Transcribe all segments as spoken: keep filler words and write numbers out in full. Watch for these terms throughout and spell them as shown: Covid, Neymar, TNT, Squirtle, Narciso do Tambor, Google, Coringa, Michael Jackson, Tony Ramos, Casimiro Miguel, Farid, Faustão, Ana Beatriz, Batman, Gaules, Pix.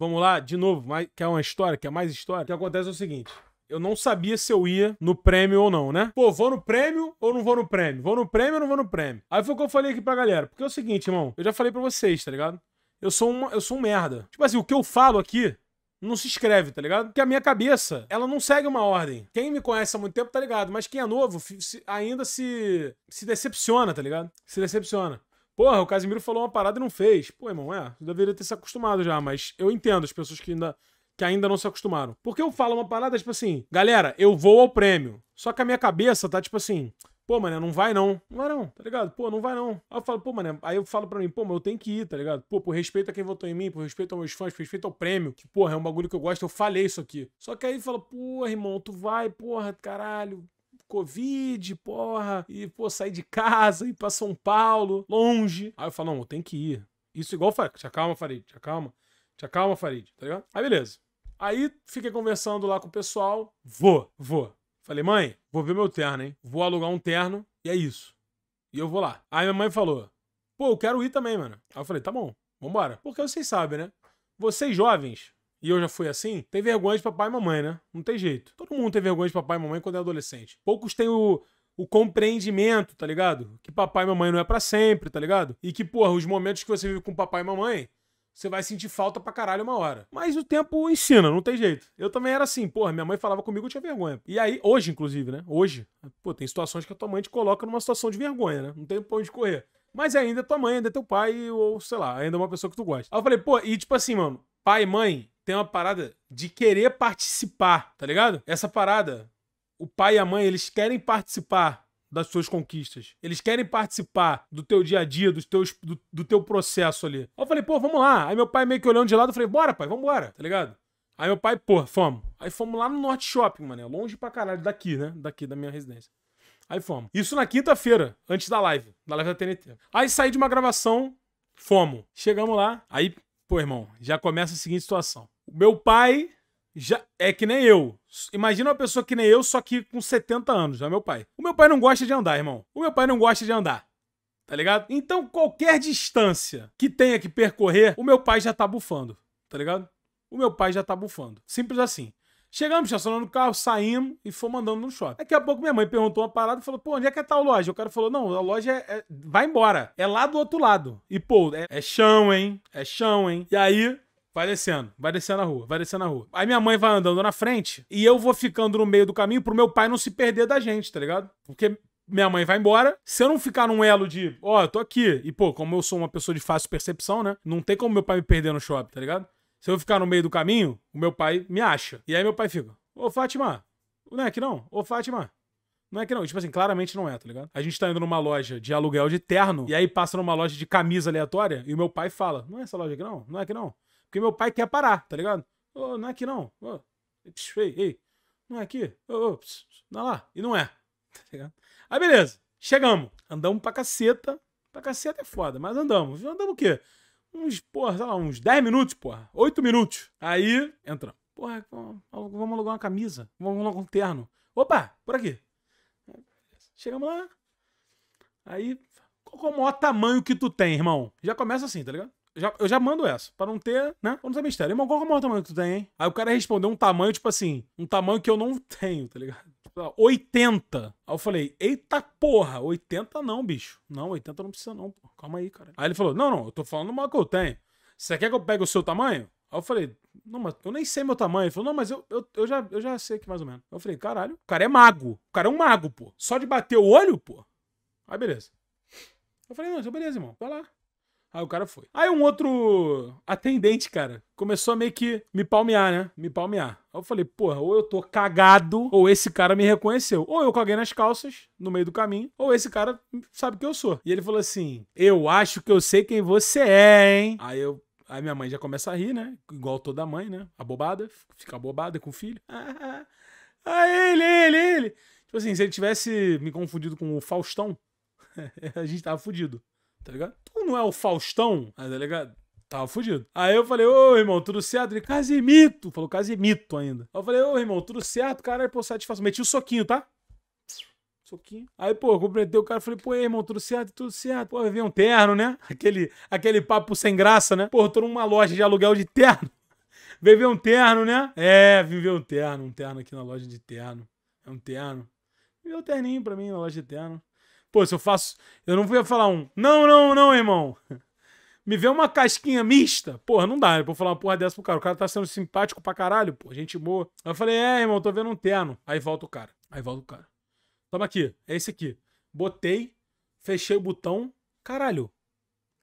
Vamos lá, de novo, mais, quer uma história, quer mais história? O que acontece é o seguinte, eu não sabia se eu ia no prêmio ou não, né? Pô, vou no prêmio ou não vou no prêmio? Vou no prêmio ou não vou no prêmio? Aí foi o que eu falei aqui pra galera, porque é o seguinte, irmão, eu já falei pra vocês, tá ligado? Eu sou, uma, eu sou um merda. Tipo assim, o que eu falo aqui não se escreve, tá ligado? Porque a minha cabeça, ela não segue uma ordem. Quem me conhece há muito tempo tá ligado, mas quem é novo se, ainda se, se decepciona, tá ligado? Se decepciona. Porra, o Casimiro falou uma parada e não fez. Pô, irmão, é, eu deveria ter se acostumado já, mas eu entendo as pessoas que ainda, que ainda não se acostumaram. Porque eu falo uma parada, tipo assim, galera, eu vou ao prêmio. Só que a minha cabeça tá, tipo assim, pô, mané, não vai não. Não vai não, tá ligado? Pô, não vai não. Aí eu falo, pô, mané, aí eu falo pra mim, pô, mas eu tenho que ir, tá ligado? Pô, por respeito a quem votou em mim, por respeito aos meus fãs, por respeito ao prêmio, que, porra, é um bagulho que eu gosto, eu falei isso aqui. Só que aí fala, porra, irmão, tu vai, porra, caralho. Covid, porra, e, pô, sair de casa, ir pra São Paulo, longe. Aí eu falo, não, eu tenho que ir. Isso igual, te acalma, Farid, te acalma, te acalma, Farid, tá ligado? Aí, beleza. Aí, fiquei conversando lá com o pessoal, vou, vou. Falei, mãe, vou ver meu terno, hein? Vou alugar um terno, e é isso. E eu vou lá. Aí minha mãe falou, pô, eu quero ir também, mano. Aí eu falei, tá bom, vambora. Porque vocês sabem, né? Vocês jovens... E eu já fui assim, tem vergonha de papai e mamãe, né? Não tem jeito. Todo mundo tem vergonha de papai e mamãe quando é adolescente. Poucos têm o, o compreendimento, tá ligado? Que papai e mamãe não é pra sempre, tá ligado? E que, porra, os momentos que você vive com papai e mamãe, você vai sentir falta pra caralho uma hora. Mas o tempo ensina, não tem jeito. Eu também era assim, porra, minha mãe falava comigo, eu tinha vergonha. E aí, hoje, inclusive, né? Hoje, pô, tem situações que a tua mãe te coloca numa situação de vergonha, né? Não tem pra onde correr. Mas ainda é tua mãe, ainda é teu pai, ou sei lá, ainda é uma pessoa que tu gosta. Aí eu falei, pô, e tipo assim, mano, pai e mãe... Tem uma parada de querer participar, tá ligado? Essa parada, o pai e a mãe, eles querem participar das suas conquistas. Eles querem participar do teu dia a dia, do, teus, do, do teu processo ali. Aí eu falei, pô, vamos lá. Aí meu pai meio que olhando de lado, eu falei, bora, pai, vambora, tá ligado? Aí meu pai, pô, fomos. Aí fomos lá no Norte Shopping, mano, longe pra caralho daqui, né? Daqui da minha residência. Aí fomos. Isso na quinta-feira, antes da live, da live da T N T. Aí saí de uma gravação, fomos. Chegamos lá, aí, pô, irmão, já começa a seguinte situação. O meu pai já é que nem eu. Imagina uma pessoa que nem eu, só que com setenta anos, já meu pai. O meu pai não gosta de andar, irmão. O meu pai não gosta de andar, tá ligado? Então, qualquer distância que tenha que percorrer, o meu pai já tá bufando, tá ligado? O meu pai já tá bufando. Simples assim. Chegamos, estacionando o carro, saímos e fomos andando no shopping. Daqui a pouco minha mãe perguntou uma parada e falou, pô, onde é que é tal loja? O cara falou, não, a loja é, é... vai embora. É lá do outro lado. E, pô, é, é chão, hein? É chão, hein? E aí... Vai descendo, vai descendo a rua, vai descendo a rua. Aí minha mãe vai andando na frente e eu vou ficando no meio do caminho pro meu pai não se perder da gente, tá ligado? Porque minha mãe vai embora. Se eu não ficar num elo de, ó, eu tô aqui. E, pô, como eu sou uma pessoa de fácil percepção, né? Não tem como meu pai me perder no shopping, tá ligado? Se eu ficar no meio do caminho, o meu pai me acha. E aí meu pai fica, ô, Fátima, não é que não? Ô, Fátima. Não é que não, tipo assim, claramente não é, tá ligado? A gente tá indo numa loja de aluguel de terno e aí passa numa loja de camisa aleatória e o meu pai fala, não é essa loja aqui não? Não é que não? Porque meu pai quer parar, tá ligado? Ô, oh, não é aqui não. Oh. Psh, ei, ei, não é aqui. Ô, oh, oh, não é lá. E não é. Tá ligado? Aí beleza, chegamos. Andamos pra caceta. Pra caceta é foda, mas andamos. Andamos o quê? Uns, porra, sei lá, uns dez minutos, porra. oito minutos. Aí, entramos. Porra, vamos alugar uma camisa. Vamos alugar um terno. Opa, por aqui. Chegamos lá. Aí, qual é o maior tamanho que tu tem, irmão? Já começa assim, tá ligado? Já, eu já mando essa, pra não ter, né? Pra não ter mistério. Irmão, qual é o maior tamanho que tu tem, hein? Aí o cara respondeu um tamanho, tipo assim, um tamanho que eu não tenho, tá ligado? oitenta. Aí eu falei, eita porra, oitenta não, bicho. Não, oitenta não precisa não, pô. Calma aí, cara. Aí ele falou, não, não, eu tô falando o maior que eu tenho. Você quer que eu pegue o seu tamanho? Aí eu falei, não, mas eu nem sei meu tamanho. Ele falou, não, mas eu, eu, eu, já, eu já sei que mais ou menos. Aí eu falei, caralho, o cara é mago. O cara é um mago, pô. Só de bater o olho, pô. Aí beleza. Eu falei, não, beleza, irmão. Vai lá. Aí o cara foi. Aí um outro atendente, cara, começou a meio que me palmear, né? Me palmear. Aí eu falei, porra, ou eu tô cagado, ou esse cara me reconheceu. Ou eu caguei nas calças, no meio do caminho, ou esse cara sabe quem eu sou. E ele falou assim, eu acho que eu sei quem você é, hein? Aí eu... Aí minha mãe já começa a rir, né? Igual toda mãe, né? Abobada. Fica abobada com o filho. Ah, ah ele, ele, ele. Tipo assim, se ele tivesse me confundido com o Faustão, a gente tava fudido. Tá ligado? Tu não é o Faustão? Aí, tá ligado? Tava fudido. Aí eu falei, ô, irmão, tudo certo? Ele, Casimito. Falou Casimito ainda. Aí eu falei, ô, irmão, tudo certo? Caralho, pô, satisfação. Meti o soquinho, tá? Soquinho. Aí, pô, cumprimentei o cara. Falei, pô, irmão, tudo certo? Tudo certo. Pô, veio um terno, né? Aquele, aquele papo sem graça, né? Pô, tô numa loja de aluguel de terno. Veio ver um terno, né? É, vim ver um terno. Um terno aqui na loja de terno. É um terno. Vim ver um terninho pra mim na loja de terno. Pô, se eu faço... Eu não vou falar um... Não, não, não, irmão. Me vê uma casquinha mista. Porra, não dá. Eu vou falar uma porra dessa pro cara. O cara tá sendo simpático pra caralho, pô. Gente boa. Aí eu falei, é, irmão, tô vendo um terno. Aí volta o cara. Aí volta o cara. Toma aqui. É esse aqui. Botei. Fechei o botão. Caralho.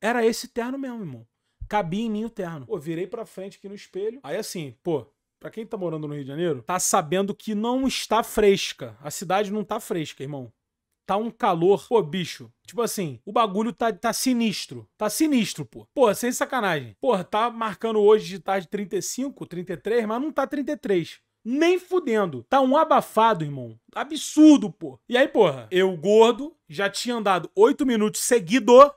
Era esse terno mesmo, irmão. Cabia em mim o terno. Pô, virei pra frente aqui no espelho. Aí assim, pô, pra quem tá morando no Rio de Janeiro, tá sabendo que não está fresca. A cidade não tá fresca, irmão. Tá um calor, pô, bicho. Tipo assim, o bagulho tá, tá sinistro. Tá sinistro, pô. Pô, sem sacanagem. Porra, tá marcando hoje de tarde trinta e cinco, trinta e três, mas não tá trinta e três. Nem fudendo. Tá um abafado, irmão. Absurdo, pô. E aí, porra, eu gordo, já tinha andado oito minutos seguidos,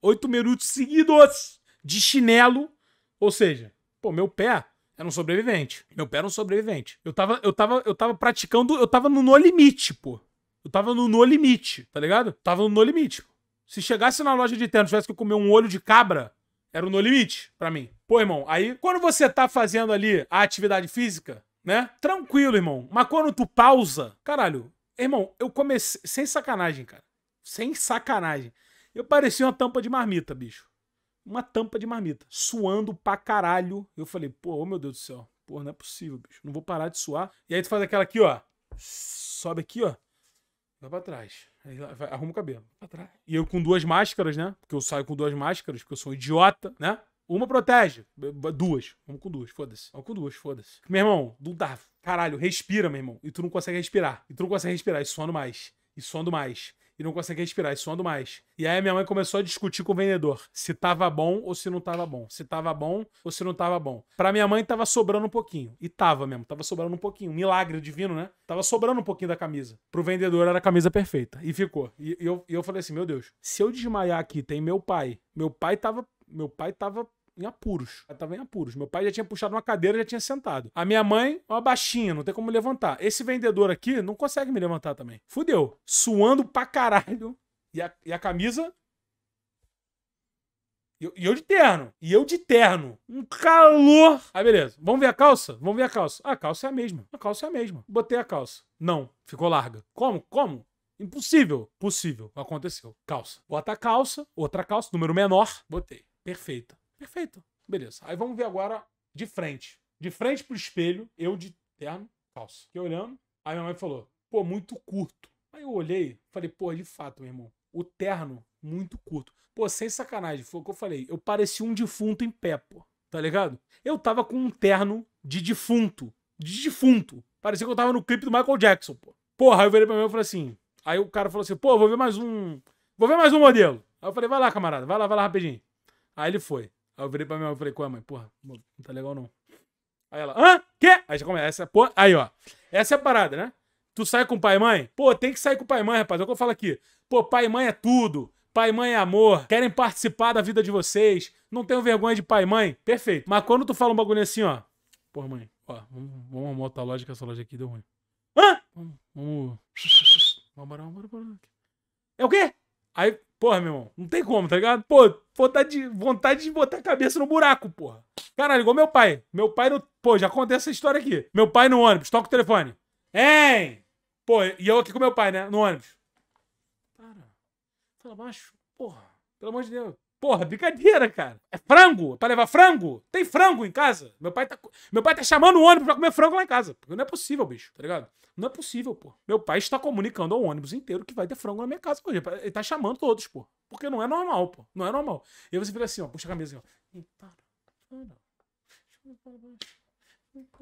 oito minutos seguidos de chinelo. Ou seja, pô, meu pé era um sobrevivente. Meu pé era um sobrevivente. Eu tava, eu tava, eu tava praticando, eu tava no, no limite, pô. Eu tava no no limite, tá ligado? Tava no no limite. Se chegasse na loja de terno, tivesse que comer um olho de cabra, era o no limite pra mim. Pô, irmão, aí quando você tá fazendo ali a atividade física, né? Tranquilo, irmão. Mas quando tu pausa... Caralho, irmão, eu comecei... Sem sacanagem, cara. Sem sacanagem. Eu parecia uma tampa de marmita, bicho. Uma tampa de marmita. Suando pra caralho. Eu falei, pô, oh, meu Deus do céu. Pô, não é possível, bicho. Não vou parar de suar. E aí tu faz aquela aqui, ó. Sobe aqui, ó. Vai pra trás. Aí vai, arruma o cabelo. Pra trás. E eu com duas máscaras, né? Porque eu saio com duas máscaras, porque eu sou um idiota, né? Uma protege. Duas. Vamos com duas, foda-se. Vamos com duas, foda-se. Meu irmão, não dá. Caralho, respira, meu irmão. E tu não consegue respirar. E tu não consegue respirar. E suando mais. E suando mais. E não consegue respirar. E suando mais. E aí minha mãe começou a discutir com o vendedor. Se tava bom ou se não tava bom. Se tava bom ou se não tava bom. Pra minha mãe tava sobrando um pouquinho. E tava mesmo. Tava sobrando um pouquinho. Milagre divino, né? Tava sobrando um pouquinho da camisa. Pro vendedor era a camisa perfeita. E ficou. E eu, eu falei assim, meu Deus. Se eu desmaiar aqui, tem meu pai. Meu pai tava... Meu pai tava... em apuros. Ela tava em apuros. Meu pai já tinha puxado uma cadeira, já tinha sentado. A minha mãe, uma baixinha, não tem como levantar. Esse vendedor aqui não consegue me levantar também. Fudeu. Suando pra caralho. E a, e a camisa... E eu, e eu de terno. E eu de terno. Um calor. Aí, beleza. Vamos ver a calça? Vamos ver a calça. Ah, a calça é a mesma. A calça é a mesma. Botei a calça. Não. Ficou larga. Como? Como? Impossível. Possível. Aconteceu. Calça. Bota a calça. Outra calça. Número menor. Botei. Perfeita. Perfeito. Beleza. Aí vamos ver agora de frente. De frente pro espelho, eu de terno, calça. Fiquei olhando. Aí minha mãe falou, pô, muito curto. Aí eu olhei, falei, pô, de fato, meu irmão, o terno, muito curto. Pô, sem sacanagem, foi o que eu falei. Eu parecia um defunto em pé, pô. Tá ligado? Eu tava com um terno de defunto. De defunto. Parecia que eu tava no clipe do Michael Jackson, pô. Porra, aí eu virei pra mim e falei assim... Aí o cara falou assim, pô, vou ver mais um... Vou ver mais um modelo. Aí eu falei, vai lá, camarada. Vai lá, vai lá, rapidinho. Aí ele foi. Aí eu virei pra minha mãe e falei, qual é, mãe? Porra, não tá legal não. Aí ela, hã? Quê? Aí já começa, essa porra. Aí, ó. Essa é a parada, né? Tu sai com pai e mãe? Pô, tem que sair com pai e mãe, rapaz. É o que eu falo aqui. Pô, pai e mãe é tudo. Pai e mãe é amor. Querem participar da vida de vocês. Não tenho vergonha de pai e mãe. Perfeito. Mas quando tu fala um bagulho assim, ó. Porra, mãe. Ó, vamos, vamos arrumar outra loja, que essa loja aqui deu ruim. Hã? Vamos. Vamos. Vamos, bora, bora, bora. É o quê? Aí, porra, meu irmão, não tem como, tá ligado? Pô, vontade de, vontade de botar a cabeça no buraco, porra. Caralho, igual meu pai. Meu pai no... Pô, já contei essa história aqui. Meu pai no ônibus, toca o telefone. Hein? Pô, e eu aqui com meu pai, né? No ônibus. Cara, fala baixo. Porra, pelo amor de Deus. Porra, brincadeira, cara. É frango? É pra levar frango? Tem frango em casa? Meu pai tá, meu pai tá chamando o ônibus pra comer frango lá em casa. Não é possível, bicho, tá ligado? Não é possível, pô. Meu pai está comunicando ao ônibus inteiro que vai ter frango na minha casa. Pô. Ele tá chamando todos, pô. Porque não é normal, pô. Não é normal. E aí você fica assim, ó. Puxa a camisa assim,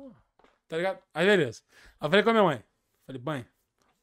ó. Tá ligado? Aí, beleza. Aí eu falei com a minha mãe. Falei, mãe,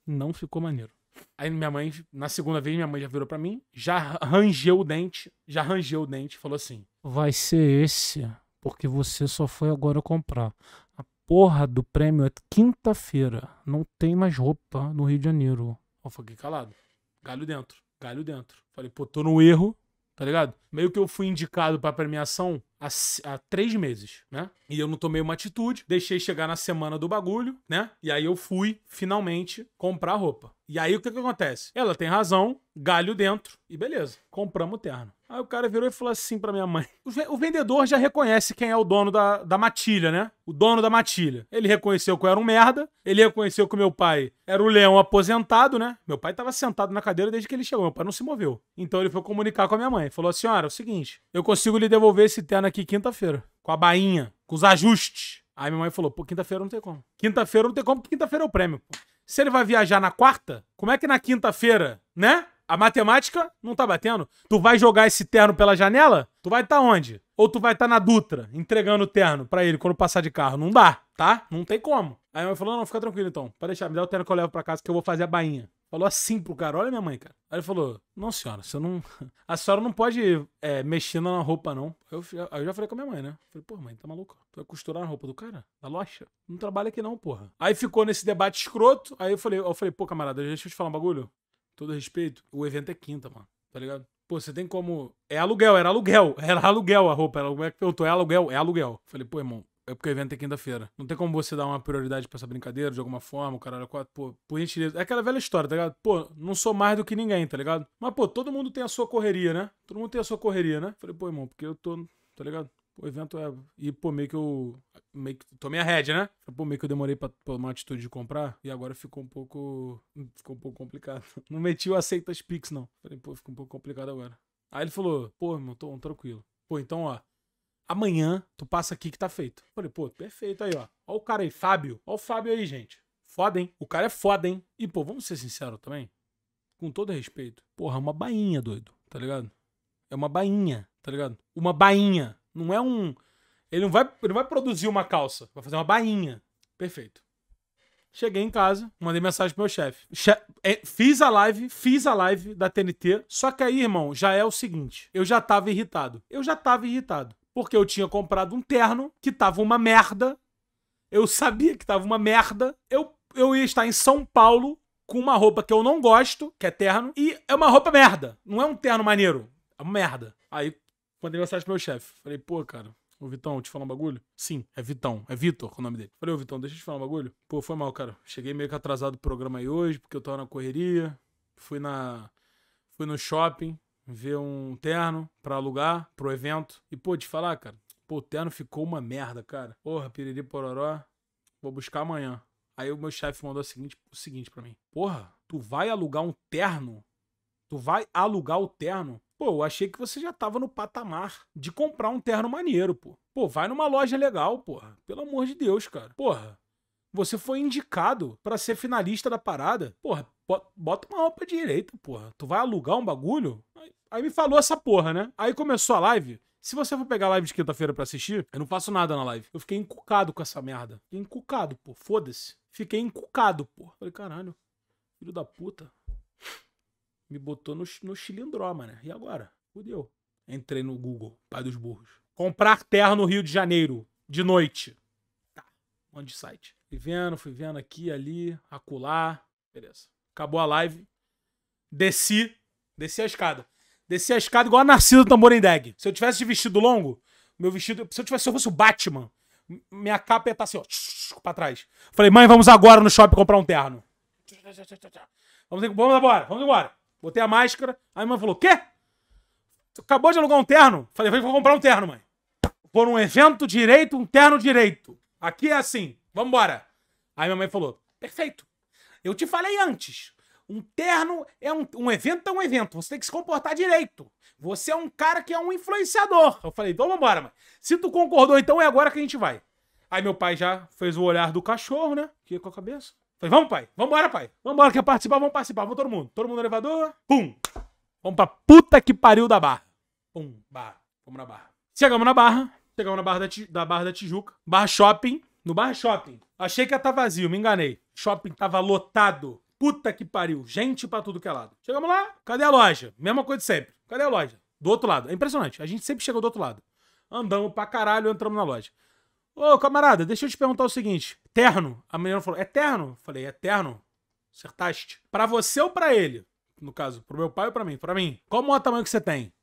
não ficou maneiro. Aí minha mãe, na segunda vez, minha mãe já virou pra mim, já rangeu o dente, já rangeu o dente, falou assim, vai ser esse, porque você só foi agora comprar. A porra do prêmio é quinta-feira, não tem mais roupa no Rio de Janeiro. Eu fiquei calado, galho dentro, galho dentro. Falei, pô, tô no erro, tá ligado? Meio que eu fui indicado pra premiação há, há três meses, né? E eu não tomei uma atitude, deixei chegar na semana do bagulho, né? E aí eu fui, finalmente, comprar roupa. E aí o que que acontece? Ela tem razão, galho dentro, e beleza, compramos o terno. Aí o cara virou e falou assim pra minha mãe. O vendedor já reconhece quem é o dono da, da matilha, né? O dono da matilha. Ele reconheceu que eu era um merda. Ele reconheceu que o meu pai era o leão aposentado, né? Meu pai tava sentado na cadeira desde que ele chegou. Meu pai não se moveu. Então ele foi comunicar com a minha mãe. Falou, senhora, é o seguinte. Eu consigo lhe devolver esse terno aqui quinta-feira. Com a bainha. Com os ajustes. Aí minha mãe falou, pô, quinta-feira não tem como. Quinta-feira não tem como, porque quinta-feira é o prêmio. Pô. Se ele vai viajar na quarta, como é que na quinta-feira, né? A matemática não tá batendo. Tu vai jogar esse terno pela janela? Tu vai estar onde? Ou tu vai estar na Dutra, entregando o terno pra ele quando passar de carro? Não dá, tá? Não tem como. Aí minha mãe falou, não, fica tranquilo então. Pode deixar, me dá o terno que eu levo pra casa que eu vou fazer a bainha. Falou assim pro cara, olha minha mãe, cara. Aí ele falou, não senhora, você não... a senhora não pode é, mexer na roupa não. Eu, eu já falei com a minha mãe, né? Falei, pô mãe, tá maluca? Tu vai costurar a roupa do cara? Da loja? Não trabalha aqui não, porra. Aí ficou nesse debate escroto, aí eu falei, eu falei pô camarada, deixa eu te falar um bagulho. Todo respeito, o evento é quinta, mano, tá ligado? Pô, você tem como... É aluguel, era aluguel, era aluguel a roupa. Como é que perguntou? É aluguel, é aluguel. Falei, pô irmão, é porque o evento é quinta-feira. Não tem como você dar uma prioridade pra essa brincadeira de alguma forma, o caralho, pô, por gentileza. É aquela velha história, tá ligado? Pô, não sou mais do que ninguém, tá ligado? Mas, pô, todo mundo tem a sua correria, né? Todo mundo tem a sua correria, né? Falei, pô, irmão, porque eu tô, tá ligado? O evento é... E, pô, meio que eu... Meio que... Tomei a rédea, né? Pô, meio que eu demorei pra tomar a atitude de comprar. E agora ficou um pouco... Ficou um pouco complicado. Não meti o aceita as Pix, não. Falei, pô, ficou um pouco complicado agora. Aí ele falou, pô, irmão, tô tranquilo. Pô, então, ó. Amanhã, tu passa aqui que tá feito. Falei, pô, perfeito aí, ó. Ó o cara aí, Fábio. Ó o Fábio aí, gente. Foda, hein? O cara é foda, hein? E, pô, vamos ser sinceros também? Com todo respeito. Porra, é uma bainha, doido. Tá ligado? É uma bainha. Tá ligado? Uma bainha. Não é um... Ele não vai, ele vai produzir uma calça. Vai fazer uma bainha. Perfeito. Cheguei em casa, mandei mensagem pro meu chefe. Che... É, fiz a live, fiz a live da T N T. Só que aí, irmão, já é o seguinte. Eu já tava irritado. Eu já tava irritado. Porque eu tinha comprado um terno que tava uma merda. Eu sabia que tava uma merda. Eu, eu ia estar em São Paulo com uma roupa que eu não gosto, que é terno. E é uma roupa merda. Não é um terno maneiro. É uma merda. Aí... Mandei mensagem pro meu chefe. Falei, pô, cara, ô Vitão, eu te falar um bagulho? Sim, é Vitão. É Vitor com o nome dele. Falei, ô Vitão, deixa eu te falar um bagulho? Pô, foi mal, cara. Cheguei meio que atrasado do programa aí hoje, porque eu tava na correria. Fui na... Fui no shopping ver um terno pra alugar pro evento. E, pô, te falar, cara, pô, o terno ficou uma merda, cara. Porra, piriri pororó. Vou buscar amanhã. Aí o meu chefe mandou o seguinte, o seguinte pra mim. Porra, tu vai alugar um terno? Tu vai alugar o terno? Pô, eu achei que você já tava no patamar de comprar um terno maneiro, pô. Pô, vai numa loja legal, porra. Pelo amor de Deus, cara. Porra, você foi indicado pra ser finalista da parada. Porra, bota uma roupa direita, porra. Tu vai alugar um bagulho? Aí, aí me falou essa porra, né? Aí começou a live. Se você for pegar a live de quinta-feira pra assistir, eu não faço nada na live. Eu fiquei encucado com essa merda. Fiquei encucado, pô. Foda-se. Fiquei encucado, pô. Falei, caralho. Filho da puta. Me botou no, no cilindró, mano. E agora? Fudeu. Entrei no Google, pai dos burros. Comprar terra no Rio de Janeiro, de noite. Tá, um monte de site. Fui vendo, fui vendo aqui, ali, acolá. Beleza. Acabou a live. Desci. Desci a escada. Desci a escada igual a Narciso do Tambor. Se eu tivesse de vestido longo, meu vestido... Se eu tivesse, se eu fosse o Batman, minha capa ia estar assim, ó, pra trás. Falei, mãe, vamos agora no shopping comprar um terno. Vamos embora, vamos embora. Botei a máscara, aí a mãe falou, quê? Tu acabou de alugar um terno? Falei, vou comprar um terno, mãe. Por um evento direito, um terno direito. Aqui é assim, vambora. Aí minha mãe falou, perfeito. Eu te falei antes, um terno é um, um evento é um evento, você tem que se comportar direito. Você é um cara que é um influenciador. Eu falei, então vambora, mãe. Se tu concordou, então é agora que a gente vai. Aí meu pai já fez o olhar do cachorro, né? Que com a cabeça. Falei, vamos, pai. Vambora, pai. Vambora, quer participar? Vamos participar. Vamos todo mundo. Todo mundo no elevador. Pum. Vamos pra puta que pariu da barra. Pum. Barra. Vamos na barra. Chegamos na barra. Chegamos na barra da, da Barra da Tijuca. Barra Shopping. No Barra Shopping. Achei que ia tá vazio. Me enganei. Shopping tava lotado. Puta que pariu. Gente pra tudo que é lado. Chegamos lá. Cadê a loja? Mesma coisa de sempre. Cadê a loja? Do outro lado. É impressionante. A gente sempre chegou do outro lado. Andamos pra caralho. Entramos na loja. Ô, camarada, deixa eu te perguntar o seguinte. Terno? A menina falou, é terno? Falei, é terno? Acertaste. Pra você ou pra ele? No caso, pro meu pai ou pra mim? Pra mim. Qual o tamanho que você tem?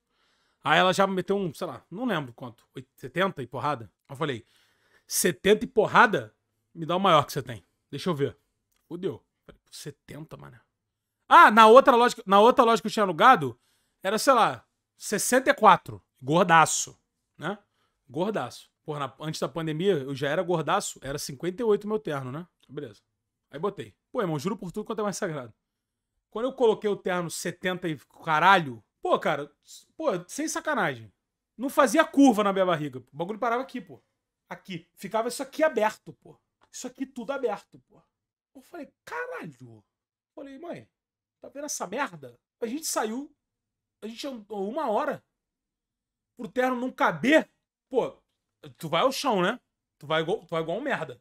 Aí ela já me meteu um, sei lá, não lembro quanto. setenta e porrada? Eu falei, setenta e porrada? Me dá o maior que você tem. Deixa eu ver. Fudeu. Falei, setenta, mano. Ah, na outra loja, na outra loja que eu tinha alugado, era, sei lá, sessenta e quatro. Gordaço, né? Gordaço. Porra, na, antes da pandemia eu já era gordaço, era cinquenta e oito meu terno, né? Beleza. Aí botei. Pô, irmão, juro por tudo quanto é mais sagrado. Quando eu coloquei o terno setenta e caralho, pô, cara, pô, sem sacanagem. Não fazia curva na minha barriga. O bagulho parava aqui, pô. Aqui. Ficava isso aqui aberto, pô. Isso aqui tudo aberto, pô. Eu falei, caralho. Falei, mãe, tá vendo essa merda? A gente saiu, a gente andou uma hora pro terno não caber. Pô, tu vai ao chão, né? Tu vai igual, tu vai igual um merda.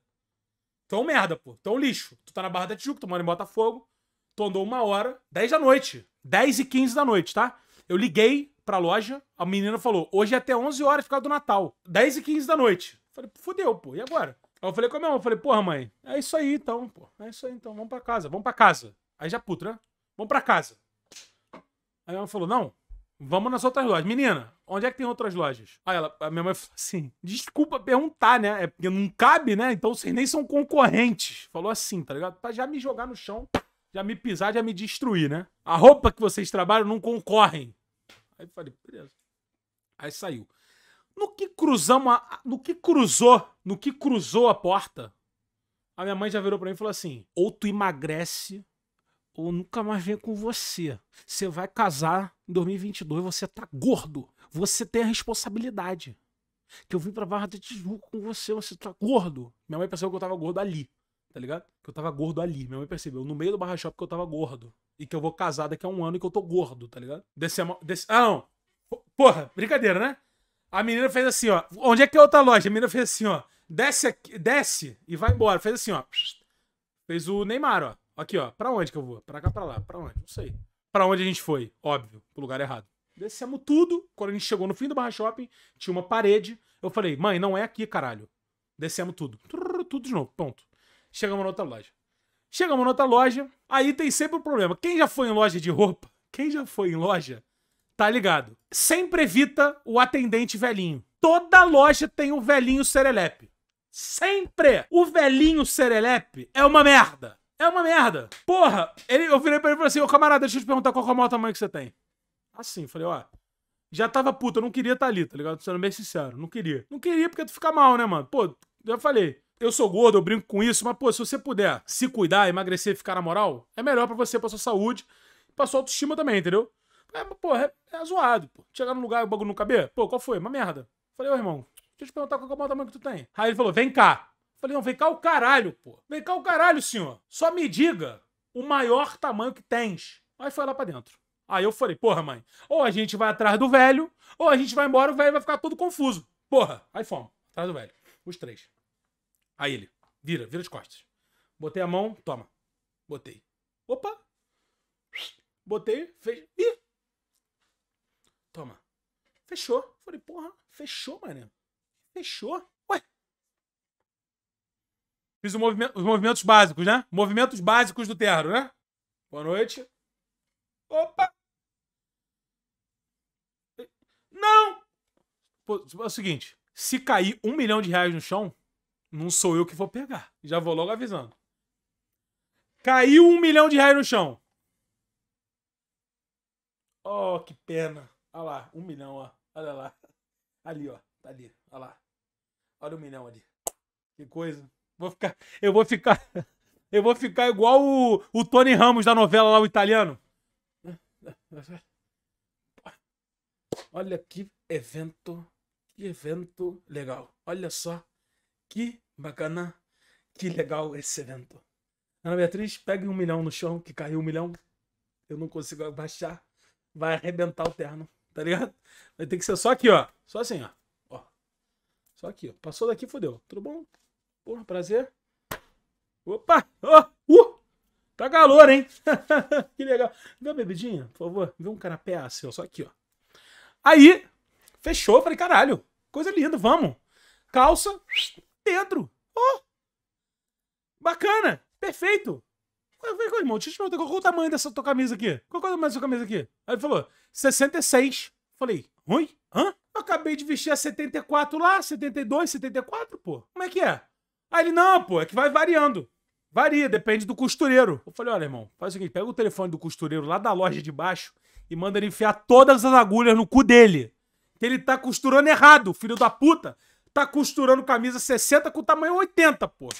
Tu é um merda, pô. Tu é um lixo. Tu tá na Barra da Tijuca, tu mora em Botafogo. Tu andou uma hora, dez da noite. dez e quinze da noite, tá? Eu liguei pra loja, a menina falou, hoje é até onze horas, ficar do Natal. dez e quinze da noite. Falei, fudeu, pô, e agora? Aí eu falei com a minha mãe, eu falei, porra, mãe, é isso aí então, pô. É isso aí então, vamos pra casa, vamos pra casa. Aí já puto, né? Vamos pra casa. Aí a minha mãe falou, não, vamos nas outras lojas. Menina, onde é que tem outras lojas? Aí ela, a minha mãe falou assim, desculpa perguntar, né? É porque não cabe, né? Então vocês nem são concorrentes. Falou assim, tá ligado? Pra já me jogar no chão. Já me pisar, já me destruir, né? A roupa que vocês trabalham não concorrem. Aí eu falei, beleza. Aí saiu. No que cruzamos, a, no que cruzou, no que cruzou a porta, a minha mãe já virou pra mim e falou assim, ou tu emagrece, ou nunca mais vem com você. Você vai casar em dois mil e vinte e dois, você tá gordo. Você tem a responsabilidade. Que eu vim pra Barra da Tijuca com você, você tá gordo. Minha mãe percebeu que eu tava gordo ali. Tá ligado? Que eu tava gordo ali. Minha mãe percebeu no meio do Barra Shop que eu tava gordo. E que eu vou casar daqui a um ano e que eu tô gordo, tá ligado? Descemos. Desse... Ah, não. Porra, brincadeira, né? A menina fez assim, ó. Onde é que é outra loja? A menina fez assim, ó. Desce aqui, desce e vai embora. Fez assim, ó. Fez o Neymar, ó. Aqui, ó. Pra onde que eu vou? Pra cá, pra lá. Pra onde? Não sei. Pra onde a gente foi? Óbvio. Pro lugar errado. Descemos tudo. Quando a gente chegou no fim do Barra Shopping, tinha uma parede. Eu falei, mãe, não é aqui, caralho. Descemos tudo. Tudo de novo. Ponto. Chegamos na outra loja. Chegamos na outra loja, aí tem sempre um problema. Quem já foi em loja de roupa, quem já foi em loja, tá ligado. Sempre evita o atendente velhinho. Toda loja tem um velhinho serelepe. Sempre! O velhinho serelepe é uma merda. É uma merda. Porra, ele, eu virei pra ele e falei assim, ô camarada, deixa eu te perguntar qual é o maior tamanho que você tem. Assim, falei, ó... Já tava puto, eu não queria estar ali, tá ligado? Tô sendo bem sincero, não queria. Não queria porque tu fica mal, né, mano? Pô, já falei... Eu sou gordo, eu brinco com isso, mas, pô, se você puder se cuidar, emagrecer e ficar na moral, é melhor pra você, pra sua saúde, pra sua autoestima também, entendeu? É, pô, é, é zoado, pô. Chegar num lugar e o bagulho não caber, pô, qual foi? Uma merda. Falei, ô, irmão, deixa eu te perguntar qual é o maior tamanho que tu tem. Aí ele falou, vem cá. Falei, não, vem cá o caralho, pô. Vem cá o caralho, senhor. Só me diga o maior tamanho que tens. Aí foi lá pra dentro. Aí eu falei, porra, mãe, ou a gente vai atrás do velho, ou a gente vai embora, o velho vai ficar todo confuso. Porra, aí fomos, atrás do velho. Os três. Aí ele, vira, vira de costas. Botei a mão, toma. Botei. Opa. Botei, fez. Ih. Toma. Fechou. Falei, porra, fechou, mané. Fechou. Ué. Fiz o movimento, os movimentos básicos, né? Movimentos básicos do terno, né? Boa noite. Opa. Não! Pô, é o seguinte, se cair um milhão de reais no chão, não sou eu que vou pegar. Já vou logo avisando. Caiu um milhão de reais no chão. Oh, que pena. Olha lá, um milhão, ó. Olha lá. Ali, ó. Tá ali. Olha lá. Olha o milhão ali. Que coisa. Vou ficar... Eu vou ficar... Eu vou ficar igual o, o Tony Ramos da novela lá, o italiano. Olha que evento. Que evento legal. Olha só. Que bacana, que legal esse evento. Ana Beatriz, pegue um milhão no chão, que caiu um milhão. Eu não consigo abaixar. Vai arrebentar o terno, tá ligado? Vai ter que ser só aqui, ó. Só assim, ó. Ó. Só aqui, ó. Passou daqui, fodeu. Tudo bom? Porra, prazer. Opa! Oh. Uh! Tá calor, hein? Que legal. Dá uma bebidinha, por favor. Vê um canapé assim, ó. Só aqui, ó. Aí, fechou. Falei, caralho. Coisa linda, vamos. Calça... Dentro. Oh! Bacana! Perfeito! Eu falei, irmão, deixa eu te perguntar qual é o tamanho dessa tua camisa aqui? Qual é o tamanho dessa tua camisa aqui? Aí ele falou, sessenta e seis. Falei, ruim? Hã? Eu acabei de vestir a setenta e quatro lá, setenta e dois, setenta e quatro, pô. Como é que é? Aí ele, não, pô, é que vai variando. Varia, depende do costureiro. Eu falei, olha, irmão, faz o seguinte, pega o telefone do costureiro lá da loja de baixo e manda ele enfiar todas as agulhas no cu dele. Que ele tá costurando errado, filho da puta. Tá costurando camisa sessenta com tamanho oitenta, porra.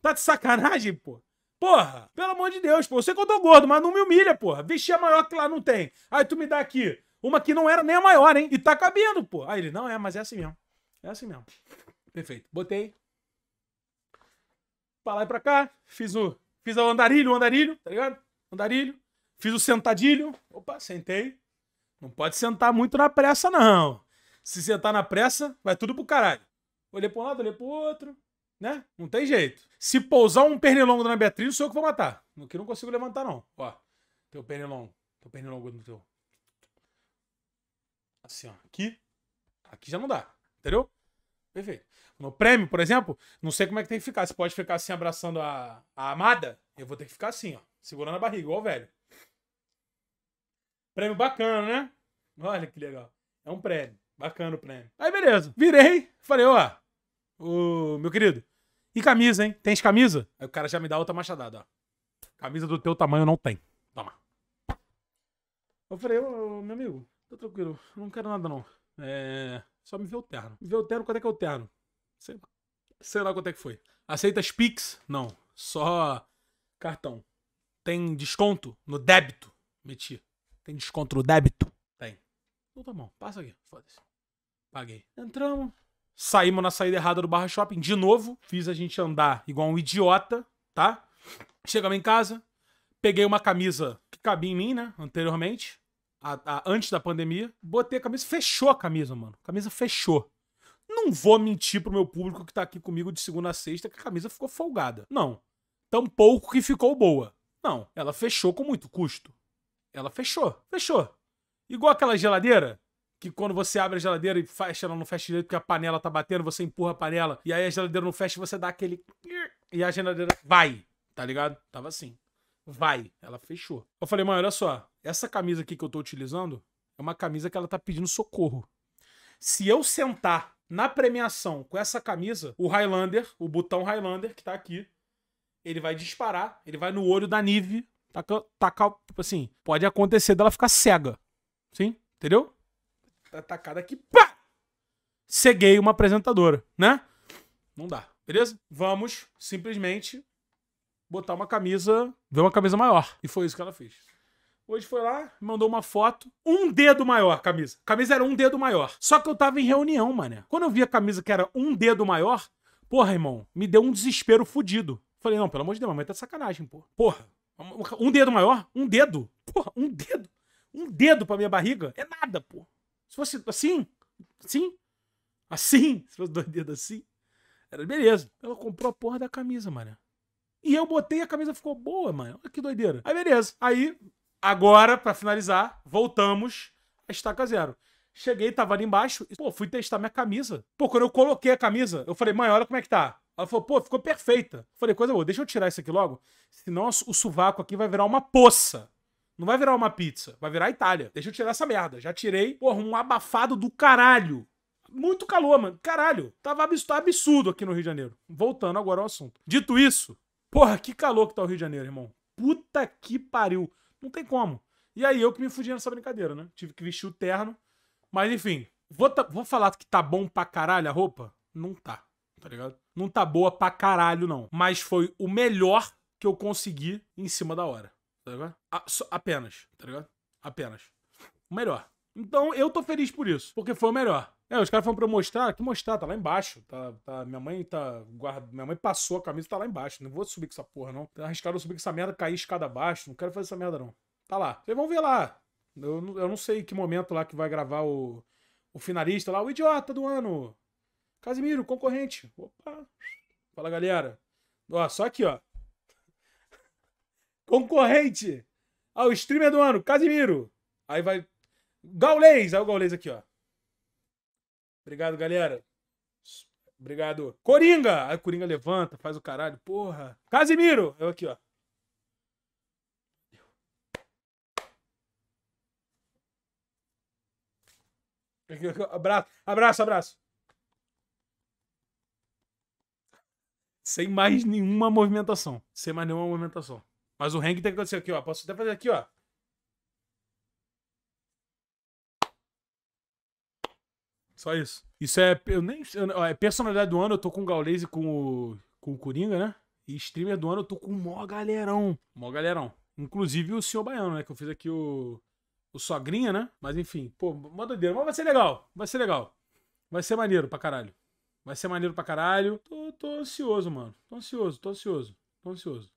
Tá de sacanagem, porra. Porra, pelo amor de Deus, porra. Eu sei que eu tô gordo, mas não me humilha, porra. Vestir a maior que lá não tem. Aí tu me dá aqui uma que não era nem a maior, hein? E tá cabendo, porra. Aí ele, não é, mas é assim mesmo. É assim mesmo. Perfeito. Botei. Pra lá e pra cá. Fiz o... Fiz o andarilho, o andarilho, tá ligado? Andarilho. Fiz o sentadilho. Opa, sentei. Não pode sentar muito na pressa, não. Se sentar na pressa, vai tudo pro caralho. Olhei pra um lado, olhei pro outro, né? Não tem jeito. Se pousar um pernilongo na Beatriz, sou eu que vou matar. Aqui eu não consigo levantar, não. Ó, teu pernilongo. Teu pernilongo no teu... Assim, ó. Aqui. Aqui já não dá. Entendeu? Perfeito. No prêmio, por exemplo, não sei como é que tem que ficar. Você pode ficar assim, abraçando a, a amada. Eu vou ter que ficar assim, ó. Segurando a barriga, igual o velho. Prêmio bacana, né? Olha que legal. É um prêmio. Bacana o prêmio. Aí, beleza. Virei. Falei, ó. Ô, meu querido. E camisa, hein? Tens camisa? Aí o cara já me dá outra machadada, ó. Camisa do teu tamanho não tem. Toma. Eu falei, ô, meu amigo. Tô tranquilo. Não quero nada, não. É... Só me vê o terno. Me vê o terno, quanto é que é o terno? Sei, sei lá quanto é que foi. Aceita as Pix? Não. Só cartão. Tem desconto no débito? Meti. Tem desconto no débito? Tem. Então tá bom. Passa aqui. Foda-se. Paguei. Entramos. Saímos na saída errada do Barra Shopping. De novo. Fiz a gente andar igual um idiota, tá? Chegamos em casa. Peguei uma camisa que cabia em mim, né? Anteriormente. A, a, antes da pandemia, botei a camisa, fechou a camisa, mano. A camisa fechou. Não vou mentir pro meu público que tá aqui comigo de segunda a sexta que a camisa ficou folgada. Não. Tampouco que ficou boa. Não. Ela fechou com muito custo. Ela fechou. Fechou. Igual aquela geladeira, que quando você abre a geladeira e fecha, ela não fecha direito porque a panela tá batendo, você empurra a panela, e aí a geladeira não fecha e você dá aquele... E a geladeira vai. Tá ligado? Tava assim. Vai. Ela fechou. Eu falei, mãe, olha só. Essa camisa aqui que eu tô utilizando é uma camisa que ela tá pedindo socorro. Se eu sentar na premiação com essa camisa, o Highlander, o botão Highlander que tá aqui, ele vai disparar, ele vai no olho da Nive, tacar, taca, tipo assim, pode acontecer dela ficar cega. Sim? Entendeu? Tá tacada aqui, pá! Ceguei uma apresentadora, né? Não dá, beleza? Vamos simplesmente botar uma camisa, ver uma camisa maior. E foi isso que ela fez. Hoje foi lá, mandou uma foto. Um dedo maior, camisa. A camisa era um dedo maior. Só que eu tava em reunião, mané. Quando eu vi a camisa que era um dedo maior, porra, irmão, me deu um desespero fudido. Falei, não, pelo amor de Deus, mas tá de sacanagem, porra. Porra, um dedo maior? Um dedo? Porra, um dedo. Um dedo pra minha barriga? É nada, porra. Se fosse assim, assim, assim, se fosse dois dedos assim, era beleza. Ela comprou a porra da camisa, mané. E eu botei e a camisa ficou boa, mano. Olha que doideira. Aí, beleza. Aí... Agora, pra finalizar, voltamos a estaca zero. Cheguei, tava ali embaixo e, pô, fui testar minha camisa. Pô, quando eu coloquei a camisa, eu falei, mãe, olha como é que tá. Ela falou, pô, ficou perfeita. Eu falei, coisa boa, deixa eu tirar isso aqui logo, senão o sovaco aqui vai virar uma poça. Não vai virar uma pizza, vai virar a Itália. Deixa eu tirar essa merda. Já tirei, porra, um abafado do caralho. Muito calor, mano, caralho. Tava absurdo aqui no Rio de Janeiro. Voltando agora ao assunto. Dito isso, porra, que calor que tá o Rio de Janeiro, irmão. Puta que pariu. Não tem como. E aí eu que me fudi nessa brincadeira, né? Tive que vestir o terno. Mas enfim, vou, tá, vou falar que tá bom pra caralho a roupa? Não tá, tá ligado? Não tá boa pra caralho, não. Mas foi o melhor que eu consegui em cima da hora, tá ligado? A, só, apenas, tá ligado? Apenas. O melhor. Então eu tô feliz por isso, porque foi o melhor. É, os caras foram pra eu mostrar, que mostrar, tá lá embaixo. Tá, tá, minha mãe tá. Guarda, minha mãe passou a camisa, tá lá embaixo. Não vou subir com essa porra, não. Tá arriscado eu subir com essa merda, cair escada abaixo. Não quero fazer essa merda, não. Tá lá. Vocês vão ver lá. Eu, eu não sei que momento lá que vai gravar o, o finalista lá, o idiota do ano. Casimiro, concorrente. Opa! Fala, galera. Ó, só aqui, ó. Concorrente! Ó, o streamer do ano, Casimiro. Aí vai. Gaules! Aí o Gaules aqui, ó. Obrigado, galera. Obrigado. Coringa! Aí o Coringa levanta, faz o caralho. Porra. Casimiro! Eu aqui, ó. Aqui, aqui, abraço, abraço, abraço. Sem mais nenhuma movimentação. Sem mais nenhuma movimentação. Mas o hang tem que acontecer aqui, ó. Posso até fazer aqui, ó. Só isso. Isso é... Eu nem, eu, é personalidade do ano, eu tô com o Gaules e com o, com o Coringa, né? E streamer do ano, eu tô com o mó galerão. Mó galerão. Inclusive o senhor Baiano, né? Que eu fiz aqui o... O Sogrinha, né? Mas enfim. Pô, mó doideira. Mas vai ser legal. Vai ser legal. Vai ser maneiro pra caralho. Vai ser maneiro pra caralho. Tô, tô ansioso, mano. Tô ansioso, tô ansioso. Tô ansioso.